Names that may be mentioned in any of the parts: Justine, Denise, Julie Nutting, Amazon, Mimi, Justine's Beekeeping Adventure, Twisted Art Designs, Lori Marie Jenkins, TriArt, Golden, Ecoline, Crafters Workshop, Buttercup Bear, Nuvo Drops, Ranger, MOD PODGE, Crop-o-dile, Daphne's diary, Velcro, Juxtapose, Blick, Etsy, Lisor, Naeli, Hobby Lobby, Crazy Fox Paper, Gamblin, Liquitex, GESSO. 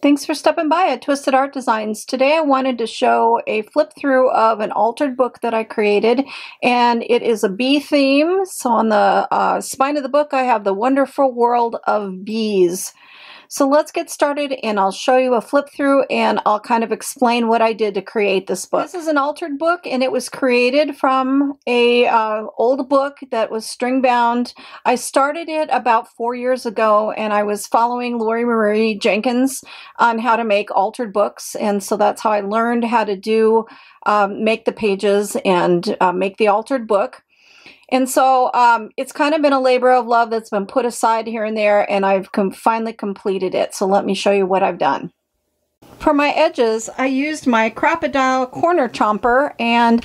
Thanks for stopping by at Twisted Art Designs. Today I wanted to show a flip through of an altered book that I created, and it is a bee theme. So on the spine of the book I have the wonderful world of bees. So let's get started and I'll show you a flip through and I'll kind of explain what I did to create this book. This is an altered book and it was created from a old book that was string bound. I started it about 4 years ago and I was following Lori Marie Jenkins on how to make altered books, and so that's how I learned how to do make the pages and make the altered book. And so it's kind of been a labor of love that's been put aside here and there, and I've finally completed it. So let me show you what I've done. For my edges, I used my Crop-o-dile corner chomper, and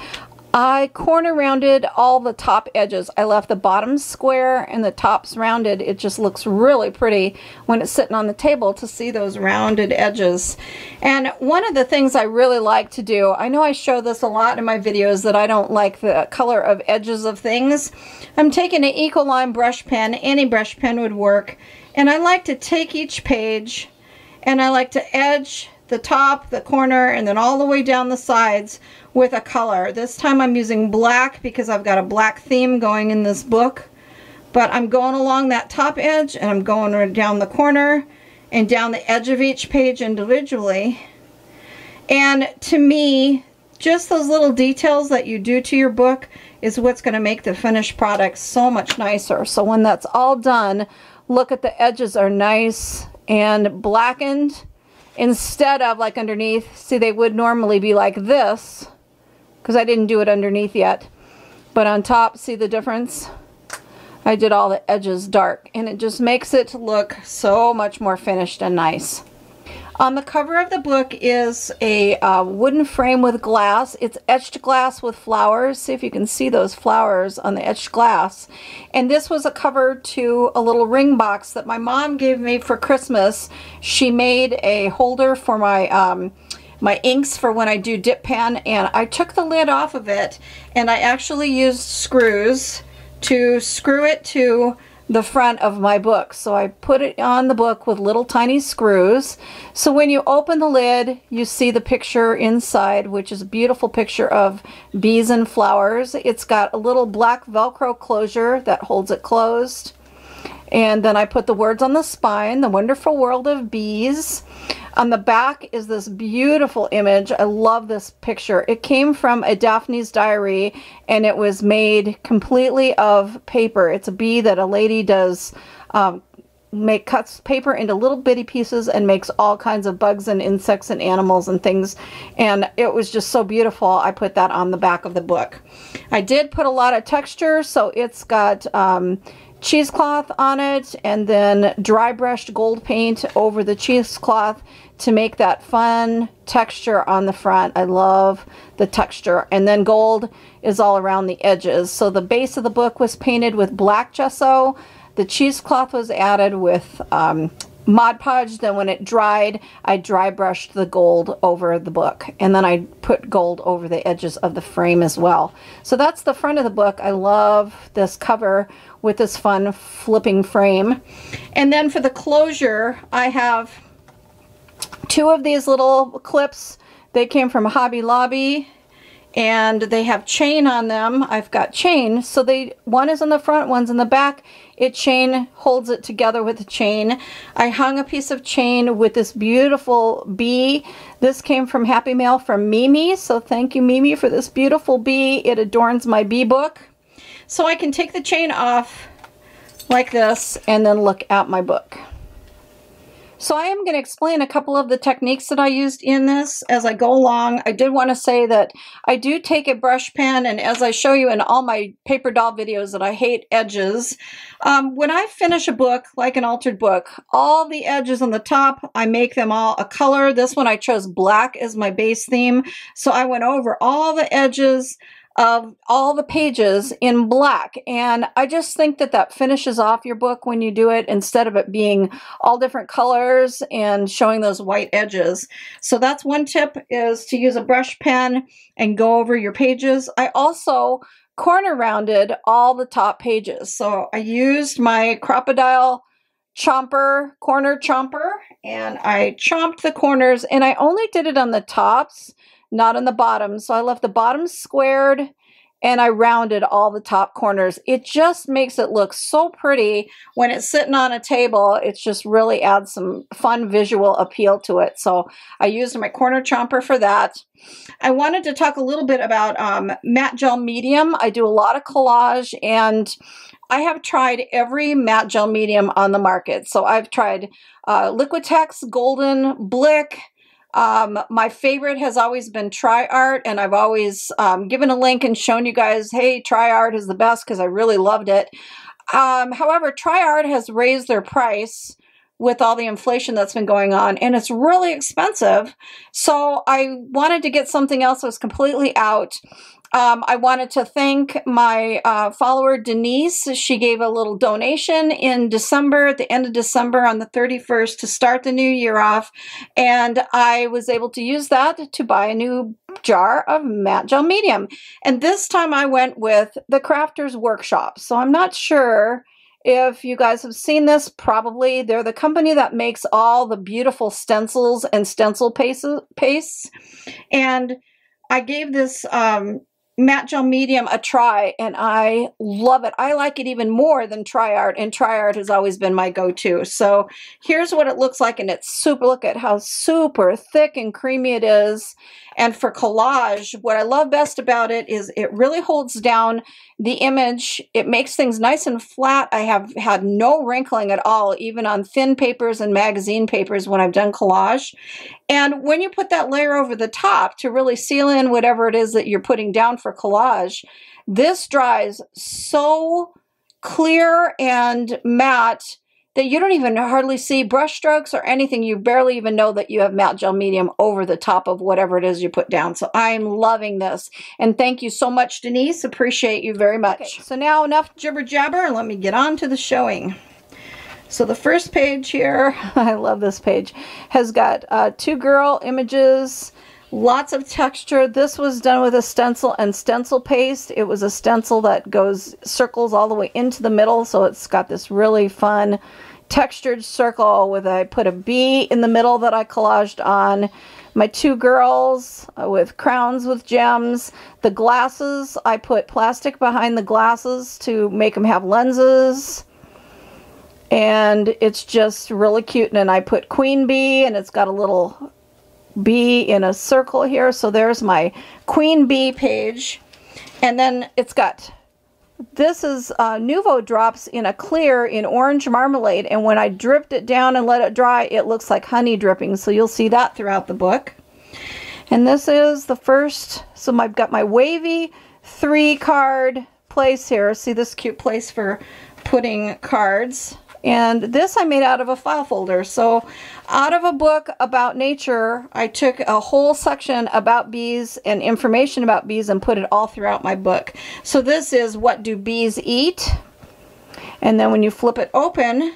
I corner rounded all the top edges. I left the bottoms square and the tops rounded. It just looks really pretty when it's sitting on the table to see those rounded edges. And one of the things I really like to do, I know I show this a lot in my videos that I don't like the color of edges of things. I'm taking an Ecoline brush pen, any brush pen would work, and I like to take each page and I like to edge the top, the corner, and then all the way down the sides with a color. This time I'm using black because I've got a black theme going in this book, but I'm going along that top edge and I'm going right down the corner and down the edge of each page individually. And to me, just those little details that you do to your book is what's going to make the finished product so much nicer. So when that's all done, look at the edges are nice and blackened, instead of like underneath. See, they would normally be like this because I didn't do it underneath yet, but on top, see the difference? I did all the edges dark and it just makes it look so much more finished and nice. On the cover of the book is a wooden frame with glass. It's etched glass with flowers. See if you can see those flowers on the etched glass. And this was a cover to a little ring box that my mom gave me for Christmas. She made a holder for my my inks for when I do dip pen, and I took the lid off of it and I actually used screws to screw it to the front of my book. So I put it on the book with little tiny screws. So when you open the lid, you see the picture inside, which is a beautiful picture of bees and flowers. It's got a little black Velcro closure that holds it closed. And then I put the words on the spine, the wonderful world of bees. On the back is this beautiful image. I love this picture. It came from a Daphne's diary and it was made completely of paper. It's a bee that a lady does, cuts paper into little bitty pieces and makes all kinds of bugs and insects and animals and things. And it was just so beautiful. I put that on the back of the book. I did put a lot of texture, so it's got cheesecloth on it and then dry brushed gold paint over the cheesecloth to make that fun texture on the front. I love the texture. And then gold is all around the edges. So the base of the book was painted with black gesso. The cheesecloth was added with Mod Podge. Then when it dried, I dry brushed the gold over the book. And then I put gold over the edges of the frame as well. So that's the front of the book. I love this cover with this fun flipping frame. And then for the closure, I have two of these little clips. They came from Hobby Lobby and they have chain on them. I've got chain, so one is in the front, one's in the back. It chain holds it together with a chain. I hung a piece of chain with this beautiful bee. This came from Happy Mail from Mimi, so thank you Mimi for this beautiful bee. It adorns my bee book. So I can take the chain off like this and then look at my book. So I am going to explain a couple of the techniques that I used in this as I go along. I did want to say that I do take a brush pen, and as I show you in all my paper doll videos that I hate edges, when I finish a book, like an altered book, all the edges on the top, I make them all a color. This one I chose black as my base theme, so I went over all the edges of all the pages in black, and I just think that that finishes off your book when you do it, instead of it being all different colors and showing those white edges. So that's one tip, is to use a brush pen and go over your pages. I also corner rounded all the top pages, so I used my Crop-o-dile chomper, corner chomper, and I chomped the corners, and I only did it on the tops, not on the bottom. So I left the bottom squared and I rounded all the top corners. It just makes it look so pretty when it's sitting on a table. It just really adds some fun visual appeal to it. So I used my corner chomper for that. I wanted to talk a little bit about matte gel medium. I do a lot of collage, and I have tried every matte gel medium on the market. So I've tried Liquitex, Golden, Blick. My favorite has always been TriArt, and I've always given a link and shown you guys, hey, TriArt is the best, because I really loved it. However, TriArt has raised their price with all the inflation that's been going on, and it's really expensive. So I wanted to get something else that was completely out. I wanted to thank my follower, Denise. She gave a little donation in December, at the end of December on the 31st to start the new year off. And I was able to use that to buy a new jar of matte gel medium. And this time I went with the Crafters Workshop. So I'm not sure if you guys have seen this, probably. They're the company that makes all the beautiful stencils and stencil pastes. And I gave this matte gel medium a try, and I love it. I like it even more than TriArt, and TriArt has always been my go-to. So here's what it looks like, and it's super, look at how super thick and creamy it is. And for collage, what I love best about it is it really holds down the image. It makes things nice and flat. I have had no wrinkling at all, even on thin papers and magazine papers when I've done collage. And when you put that layer over the top to really seal in whatever it is that you're putting down for collage, this dries so clear and matte that you don't even hardly see brush strokes or anything. You barely even know that you have matte gel medium over the top of whatever it is you put down. So I'm loving this. And thank you so much, Denise. Appreciate you very much. Okay, so now enough jibber jabber. Let me get on to the showing. So the first page here, I love this page, has got two girl images, lots of texture. This was done with a stencil and stencil paste. It was a stencil that goes circles all the way into the middle, so it's got this really fun textured circle with I put a bee in the middle that I collaged on. My two girls with crowns with gems. The glasses, I put plastic behind the glasses to make them have lenses. And it's just really cute. And then I put queen bee, and it's got a little bee in a circle here. So there's my queen bee page. And then it's got, this is Nuvo Drops in a clear in orange marmalade, and when I dripped it down and let it dry, it looks like honey dripping. So you'll see that throughout the book. And this is the first, so I've got my wavy 3 card place here. See this cute place for putting cards. And this I made out of a file folder. So out of a book about nature, I took a whole section about bees and information about bees and put it all throughout my book. So this is What Do Bees Eat? And then when you flip it open,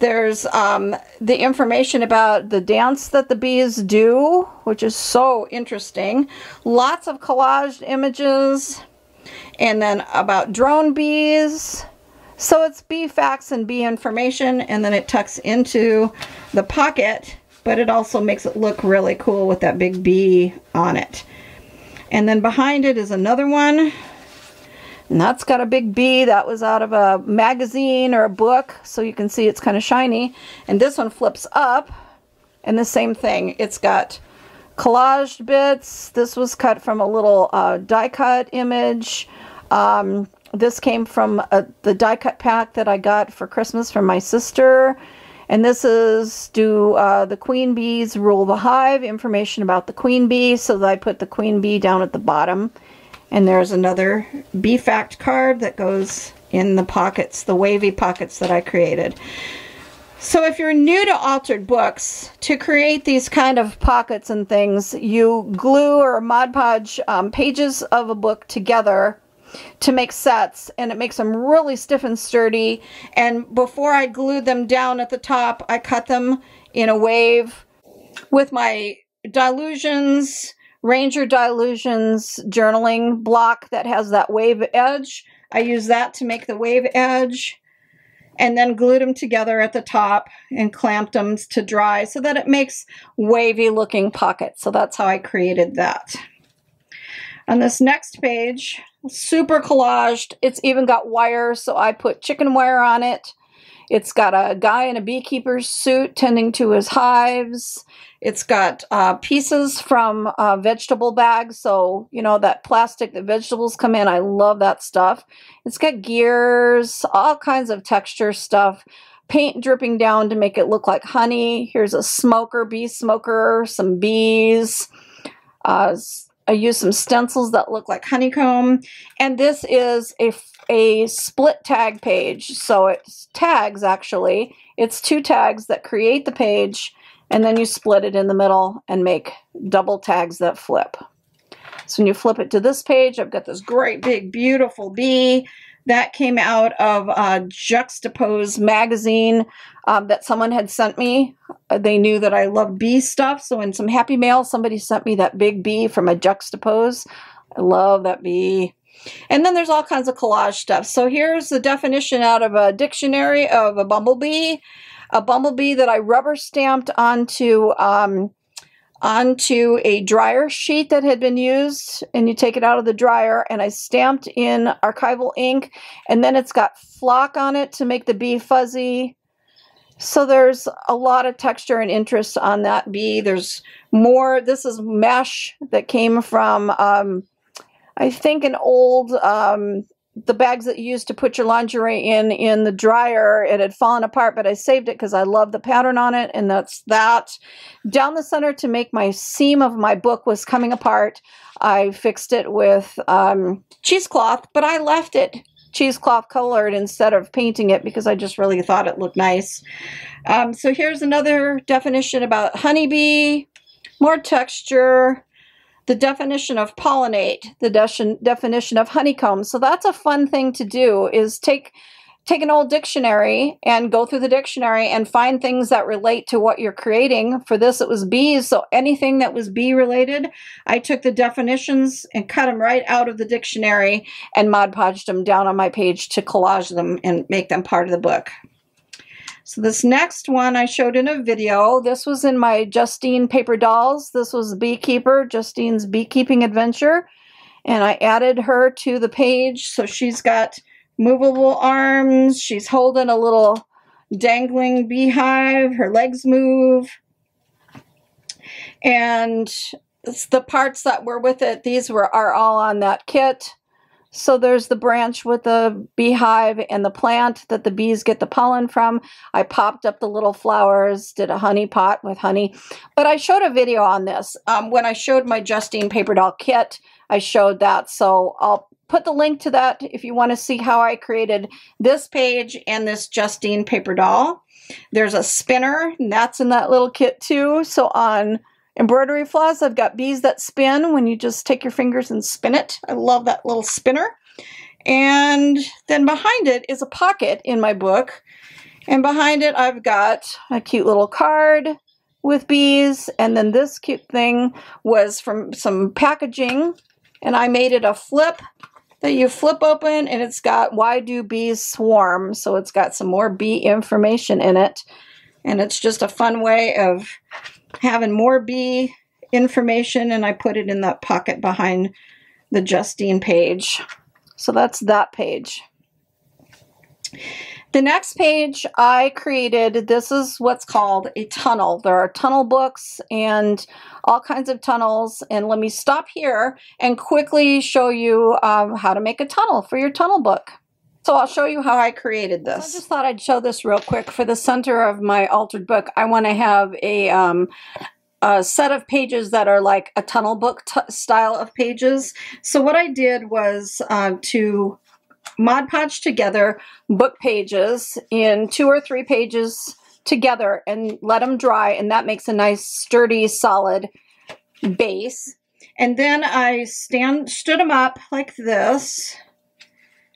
there's the information about the dance that the bees do, which is so interesting. Lots of collaged images, and then about drone bees. So it's bee facts and bee information, and then it tucks into the pocket, but it also makes it look really cool with that big bee on it. And then behind it is another one, and that's got a big bee. That was out of a magazine or a book, so you can see it's kind of shiny. And this one flips up, and the same thing. It's got collaged bits. This was cut from a little die cut image. This came from the die-cut pack that I got for Christmas from my sister. And this is, do the queen bees rule the hive? Information about the queen bee. So I put the queen bee down at the bottom. And there's another bee fact card that goes in the pockets, the wavy pockets that I created. So if you're new to altered books, to create these kind of pockets and things, you glue or Mod Podge pages of a book together to make sets, and it makes them really stiff and sturdy. And before I glued them down at the top, I cut them in a wave with my Dilutions, Ranger Dilutions journaling block that has that wave edge. I use that to make the wave edge. and then glued them together at the top and clamped them to dry so that it makes wavy looking pockets. So that's how I created that. On this next page, super collaged. It's even got wire, so I put chicken wire on it. It's got a guy in a beekeeper's suit tending to his hives. It's got pieces from vegetable bags. So, you know, that plastic that vegetables come in. I love that stuff. It's got gears, all kinds of texture stuff. Paint dripping down to make it look like honey. Here's a smoker, bee smoker, some bees. I used some stencils that look like honeycomb. And this is a split tag page. So it's tags, actually. It's two tags that create the page, and then you split it in the middle and make double tags that flip. So when you flip it to this page, I've got this great big beautiful bee that came out of Juxtapose magazine that someone had sent me. They knew that I love bee stuff, so in some happy mail, somebody sent me that big bee from a Juxtapose. I love that bee. And then there's all kinds of collage stuff. So here's the definition out of a dictionary of a bumblebee. A bumblebee that I rubber stamped onto a dryer sheet that had been used, and you take it out of the dryer, and I stamped in archival ink, and then it's got flock on it to make the bee fuzzy. So there's a lot of texture and interest on that bee. There's more. This is mesh that came from, I think, an old, the bags that you used to put your lingerie in the dryer. It had fallen apart, but I saved it because I love the pattern on it, and that's that. Down the center to make my seam of my book was coming apart. I fixed it with cheesecloth, but I left it cheesecloth colored instead of painting it because I just really thought it looked nice. So here's another definition about honeybee, more texture. The definition of pollinate, the definition of honeycomb. So that's a fun thing to do, is take an old dictionary and go through the dictionary and find things that relate to what you're creating. For this, it was bees, so anything that was bee related, I took the definitions and cut them right out of the dictionary and Mod Podged them down on my page to collage them and make them part of the book. So this next one I showed in a video. This was in my Justine paper dolls. This was Beekeeper, Justine's Beekeeping Adventure. And I added her to the page. So she's got movable arms. She's holding a little dangling beehive. Her legs move. And it's the parts that were with it, these are all on that kit. So there's the branch with the beehive and the plant that the bees get the pollen from. I popped up the little flowers, did a honey pot with honey. But I showed a video on this. When I showed my Justine paper doll kit, I showed that. So I'll put the link to that if you want to see how I created this page and this Justine paper doll. There's a spinner, and that's in that little kit too. So on embroidery floss, I've got bees that spin when you just take your fingers and spin it. I love that little spinner. And then behind it is a pocket in my book. And behind it, I've got a cute little card with bees. And then this cute thing was from some packaging. And I made it a flip that you flip open. And it's got, why do bees swarm? So it's got some more bee information in it. And it's just a fun way of having more bee information, and I put it in that pocket behind the Justine page. So that's that page. The next page I created, this is what's called a tunnel. There are tunnel books and all kinds of tunnels. And let me stop here and quickly show you how to make a tunnel for your tunnel book. So I'll show you how I created this. So I just thought I'd show this real quick. For the center of my altered book, I want to have a set of pages that are like a tunnel book style of pages. So what I did was to Mod Podge together book pages in 2 or 3 pages together and let them dry, and that makes a nice sturdy solid base. And then I stood them up like this.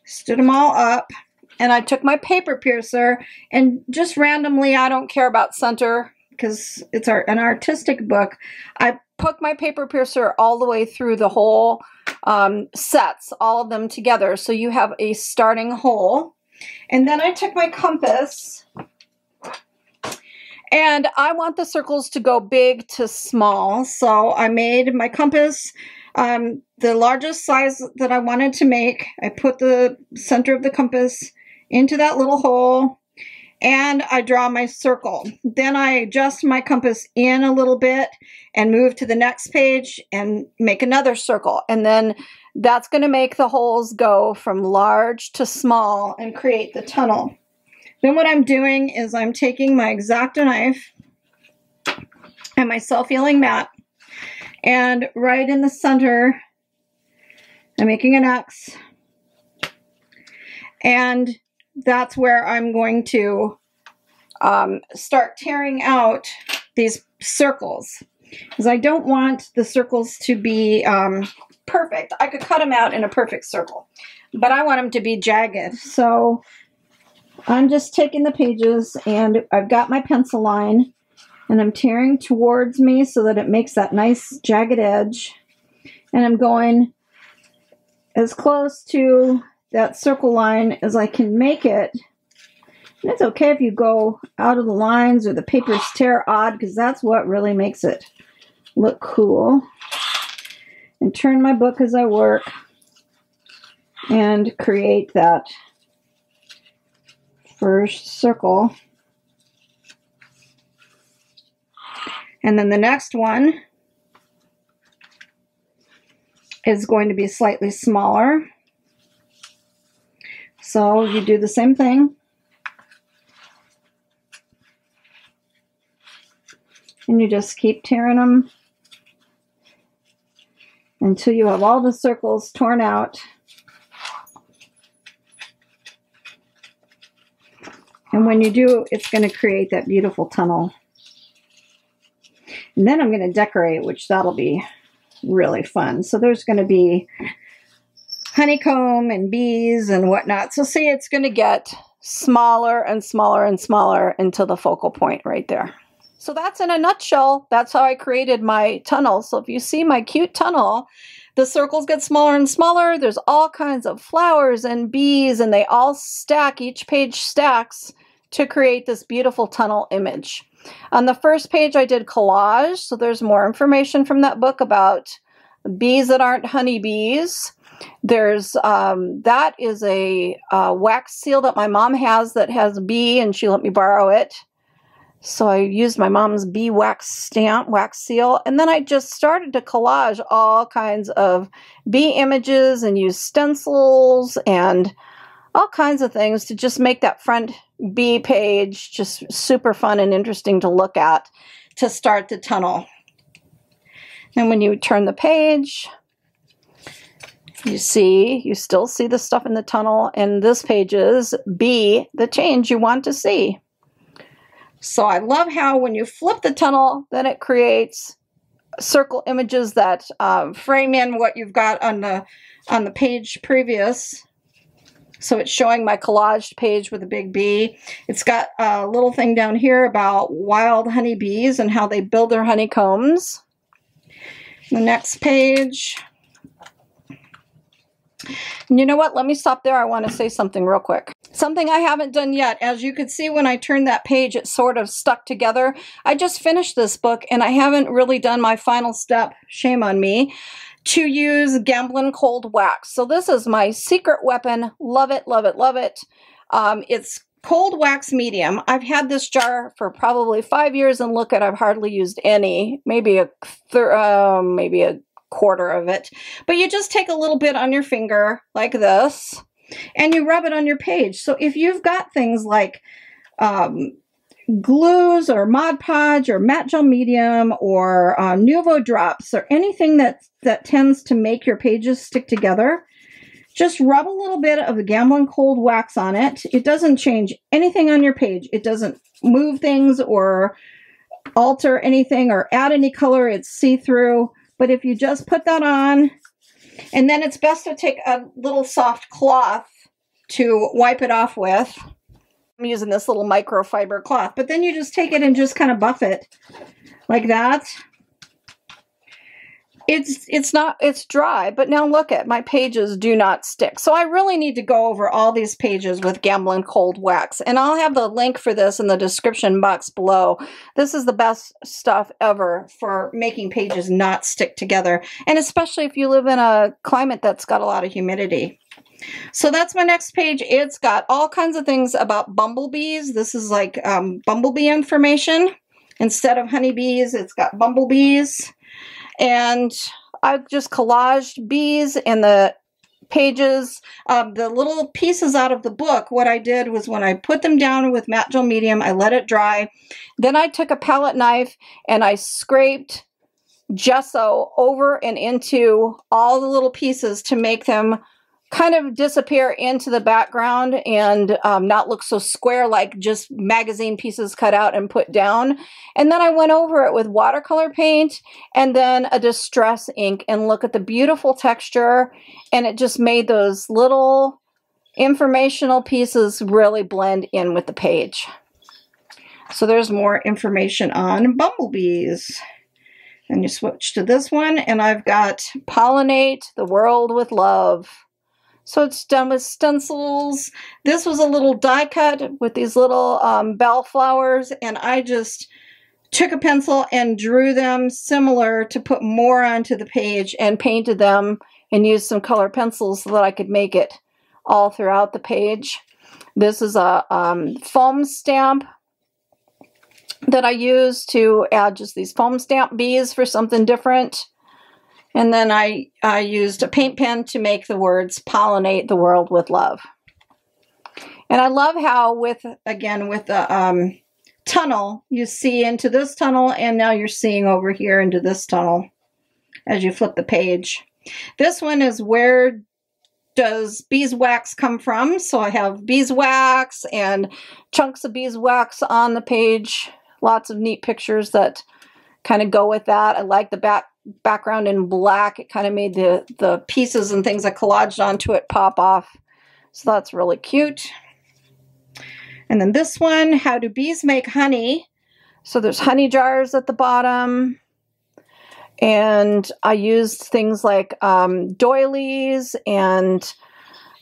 Stood them all up, and I took my paper piercer and just randomly, I don't care about center because it's an artistic book, I poked my paper piercer all the way through the whole sets, all of them together, so you have a starting hole. And then I took my compass, and I want the circles to go big to small. So I made my compass the largest size that I wanted to make. I put the center of the compass into that little hole, and I draw my circle. Then I adjust my compass in a little bit and move to the next page and make another circle. And then that's going to make the holes go from large to small and create the tunnel. Then what I'm doing is I'm taking my X-Acto knife and my self-healing mat, and right in the center, I'm making an X, and that's where I'm going to start tearing out these circles, because I don't want the circles to be perfect. I could cut them out in a perfect circle, but I want them to be jagged. So I'm just taking the pages, and I've got my pencil line, and I'm tearing towards me so that it makes that nice jagged edge, and I'm going as close to that circle line as I can make it. And it's okay if you go out of the lines or the papers tear odd, because that's what really makes it look cool. And turn my book as I work and create that first circle. And then the next one is going to be slightly smaller. So you do the same thing. And you just keep tearing them until you have all the circles torn out. And when you do, it's going to create that beautiful tunnel. And then I'm going to decorate, which that'll be really fun. So there's going to be honeycomb and bees and whatnot. So see, it's going to get smaller and smaller and smaller until the focal point right there. So that's in a nutshell. That's how I created my tunnel. So if you see my cute tunnel, the circles get smaller and smaller. There's all kinds of flowers and bees, and they all stack. Each page stacks to create this beautiful tunnel image. On the first page, I did collage. So there's more information from that book about bees that aren't honeybees. There's, that is a wax seal that my mom has that has a bee, and she let me borrow it. So I used my mom's bee wax stamp, wax seal, and then I just started to collage all kinds of bee images and use stencils and all kinds of things to just make that front bee page just super fun and interesting to look at to start the tunnel. And when you turn the page, you still see the stuff in the tunnel, and this page is B, the change you want to see. So I love how when you flip the tunnel, then it creates circle images that frame in what you've got on the page previous. So it's showing my collaged page with a big bee. It's got a little thing down here about wild honeybees and how they build their honeycombs. The next page. And you know what? Let me stop there. I want to say something real quick. Something I haven't done yet. As you can see, when I turned that page, it sort of stuck together. I just finished this book, and I haven't really done my final step, shame on me, to use Gamblin Cold Wax. So this is my secret weapon. Love it, love it, love it. It's cold wax medium. I've had this jar for probably 5 years, and look at, I've hardly used any, maybe a quarter of it. But you just take a little bit on your finger like this, and you rub it on your page. So if you've got things like glues or Mod Podge or matte gel medium or Nuvo Drops or anything that tends to make your pages stick together, just rub a little bit of the Gamblin Cold Wax on it. It doesn't change anything on your page. It doesn't move things or alter anything or add any color. It's see-through. But if you just put that on, and then it's best to take a little soft cloth to wipe it off with. I'm using this little microfiber cloth, but then you just take it and just kind of buff it like that. It's dry, but now look at my pages do not stick. So I really need to go over all these pages with Gamblin Cold Wax, and I'll have the link for this in the description box below. This is the best stuff ever for making pages not stick together, and especially if you live in a climate that's got a lot of humidity. So that's my next page. It's got all kinds of things about bumblebees. This is like bumblebee information. Instead of honeybees, it's got bumblebees. And I've just collaged bees in the pages. The little pieces out of the book, what I did was when I put them down with matte gel medium, I let it dry. Then I took a palette knife and I scraped gesso over and into all the little pieces to make them kind of disappear into the background and not look so square, like just magazine pieces cut out and put down. And then I went over it with watercolor paint and then a distress ink, and look at the beautiful texture. And it just made those little informational pieces really blend in with the page. So there's more information on bumblebees. And you switch to this one, and I've got Pollinate the World with Love. So it's done with stencils. This was a little die cut with these little bellflowers, and I just took a pencil and drew them similar to put more onto the page and painted them and used some color pencils so that I could make it all throughout the page. This is a foam stamp that I used to add just these foam stamp bees for something different. And then I used a paint pen to make the words Pollinate the World with Love. And I love how with the tunnel, you see into this tunnel, and now you're seeing over here into this tunnel as you flip the page. This one is Where Does Beeswax Come From? So I have beeswax and chunks of beeswax on the page. Lots of neat pictures that kind of go with that. I like the background in black. It kind of made the pieces and things I collaged onto it pop off. So that's really cute. And then this one, How Do Bees Make Honey? So there's honey jars at the bottom. And I used things like doilies and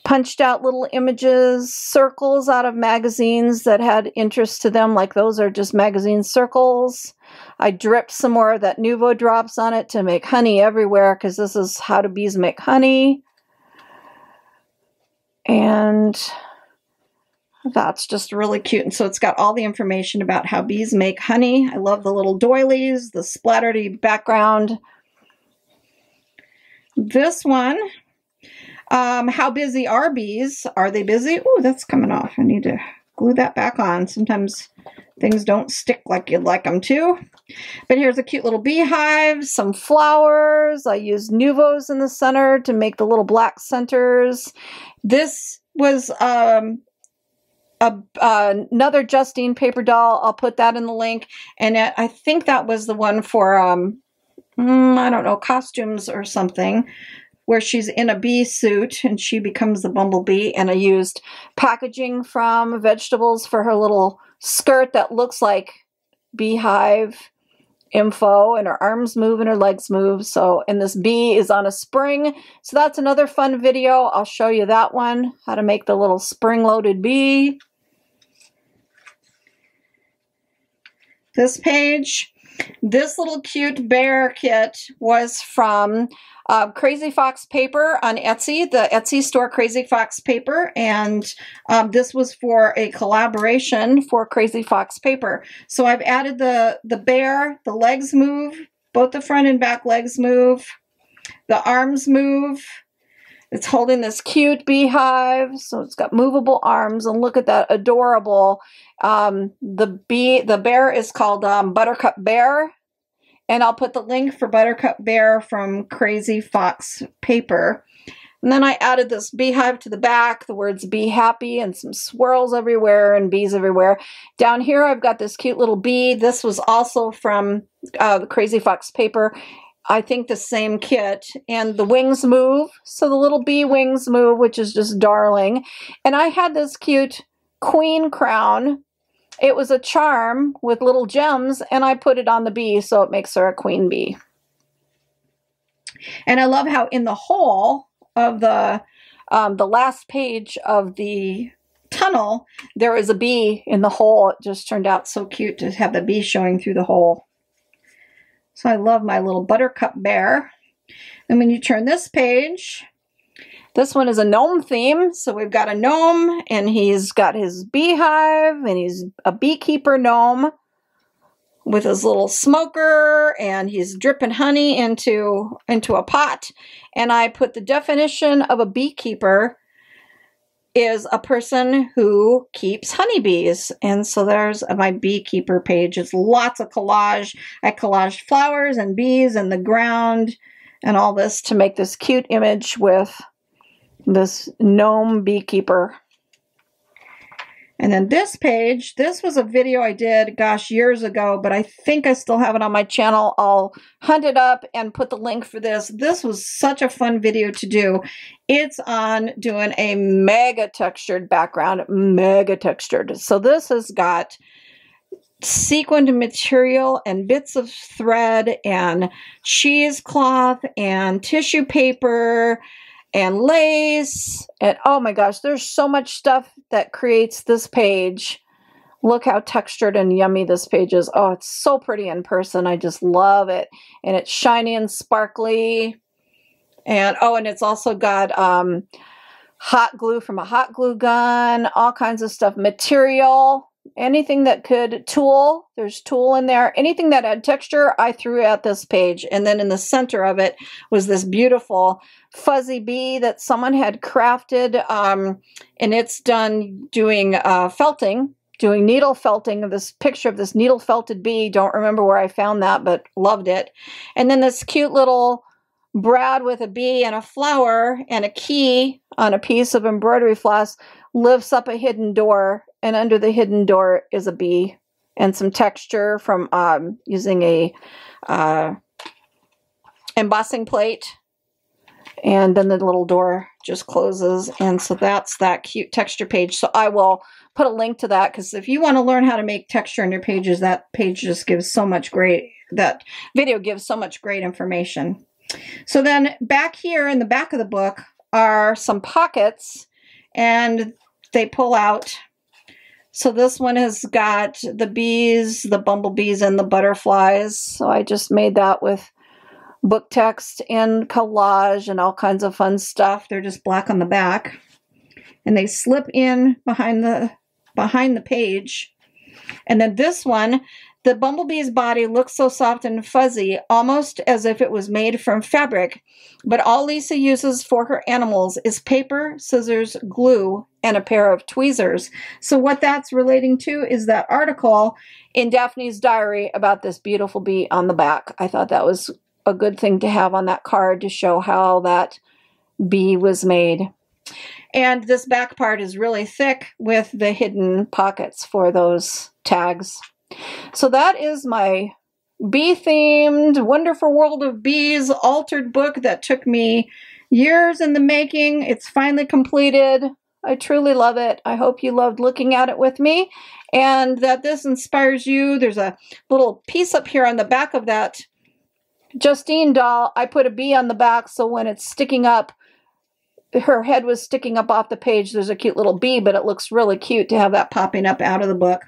punched out little images, circles out of magazines that had interest to them, like those are just magazine circles. I dripped some more of that Nuvo Drops on it to make honey everywhere, because this is How Do Bees Make Honey. And that's just really cute. And so it's got all the information about how bees make honey. I love the little doilies, the splattery background. This one, How Busy Are Bees? Are they busy? Oh, that's coming off. I need to glue that back on. Sometimes things don't stick like you'd like them to. But here's a cute little beehive, some flowers. I used Nuvos in the center to make the little black centers. This was another Justine paper doll. I'll put that in the link. And I think that was the one for, I don't know, costumes or something, where she's in a bee suit and she becomes the bumblebee. And I used packaging from vegetables for her little skirt that looks like beehive info, and her arms move and her legs move. So, and this bee is on a spring. So that's another fun video. I'll show you that one, how to make the little spring-loaded bee. This page, this little cute bear kit was from Crazy Fox Paper on Etsy, the Etsy store Crazy Fox Paper, and this was for a collaboration for Crazy Fox Paper. So I've added the bear, the legs move, both the front and back legs move, the arms move. It's holding this cute beehive, so it's got movable arms, and look at that adorable. The bear is called Buttercup Bear, and I'll put the link for Buttercup Bear from Crazy Fox Paper. And then I added this beehive to the back, the words "Be Happy" and some swirls everywhere and bees everywhere. Down here, I've got this cute little bee. This was also from the Crazy Fox Paper. I think the same kit, and the wings move. So the little bee wings move, which is just darling. And I had this cute queen crown. It was a charm with little gems, and I put it on the bee, so it makes her a queen bee. And I love how in the hole of the last page of the tunnel, there is a bee in the hole. It just turned out so cute to have the bee showing through the hole. So I love my little Buttercup Bear. And when you turn this page, this one is a gnome theme. So we've got a gnome, and he's got his beehive, and he's a beekeeper gnome with his little smoker, and he's dripping honey into a pot. And I put the definition of a beekeeper is a person who keeps honeybees. And so there's my beekeeper page. It's lots of collage. I collaged flowers and bees and the ground and all this to make this cute image with this gnome beekeeper. And then this page, this was a video I did, gosh, years ago, but I think I still have it on my channel. I'll hunt it up and put the link for this. This was such a fun video to do. It's on doing a mega textured background, mega textured. So this has got sequined material and bits of thread and cheesecloth and tissue paper and lace, and oh my gosh, there's so much stuff that creates this page. Look how textured and yummy this page is. Oh, it's so pretty in person. I just love it. And it's shiny and sparkly. And oh, and it's also got hot glue from a hot glue gun, all kinds of stuff, material, anything that could, tulle, there's tulle in there, anything that had texture, I threw at this page. And then in the center of it was this beautiful fuzzy bee that someone had crafted, and it's done doing felting, doing needle felting, of this picture of this needle felted bee. Don't remember where I found that, but loved it. And then this cute little brad with a bee and a flower and a key on a piece of embroidery floss lifts up a hidden door, and under the hidden door is a bee and some texture from using a embossing plate. And then the little door just closes. And so that's that cute texture page. So I will put a link to that, because if you want to learn how to make texture in your pages, that page just gives so much great, that video gives so much great information. So then back here in the back of the book are some pockets, and they pull out. So this one has got the bees, the bumblebees, and the butterflies. So I just made that with book text and collage and all kinds of fun stuff. They're just black on the back, and they slip in behind the page. And then this one, the bumblebee's body looks so soft and fuzzy, almost as if it was made from fabric. But all Lisa uses for her animals is paper, scissors, glue, and a pair of tweezers. So what that's relating to is that article in Daphne's diary about this beautiful bee on the back. I thought that was a good thing to have on that card to show how that bee was made. And this back part is really thick with the hidden pockets for those tags. So that is my bee-themed Wonderful World of Bees altered book that took me years in the making. It's finally completed. I truly love it. I hope you loved looking at it with me, and that this inspires you. There's a little piece up here on the back of that Justine doll. I put a bee on the back, so when it's sticking up, her head was sticking up off the page. There's a cute little bee, but it looks really cute to have that popping up out of the book.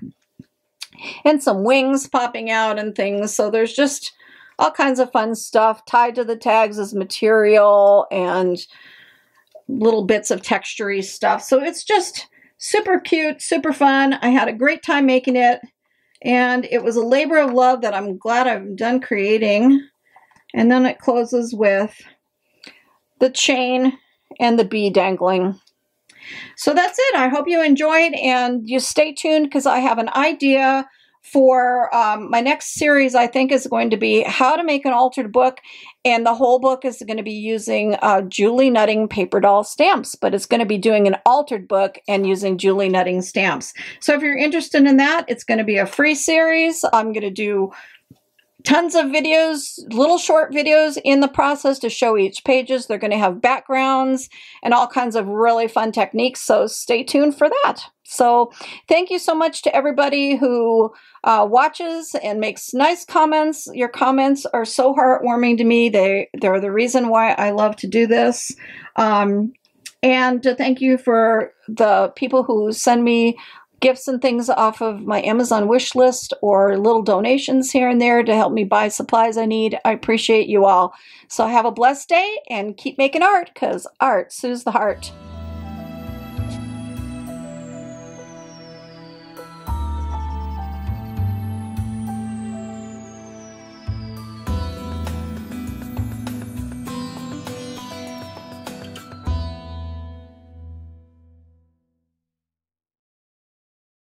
And some wings popping out and things. So there's just all kinds of fun stuff tied to the tags as material and little bits of textury stuff. So it's just super cute, super fun. I had a great time making it, and it was a labor of love that I'm glad I'm done creating. And then it closes with the chain and the bee dangling. So that's it. I hope you enjoyed, and you stay tuned, because I have an idea for my next series. I think is going to be how to make an altered book, and the whole book is going to be using Julie Nutting paper doll stamps, but it's going to be doing an altered book and using Julie Nutting stamps. So if you're interested in that, it's going to be a free series. I'm going to do tons of videos, little short videos in the process to show each pages. They're going to have backgrounds and all kinds of really fun techniques, so stay tuned for that. So thank you so much to everybody who watches and makes nice comments. Your comments are so heartwarming to me. They're the reason why I love to do this. And to thank you for the people who send me gifts and things off of my Amazon wish list or little donations here and there to help me buy supplies I need. I appreciate you all. So have a blessed day and keep making art, because art soothes the heart.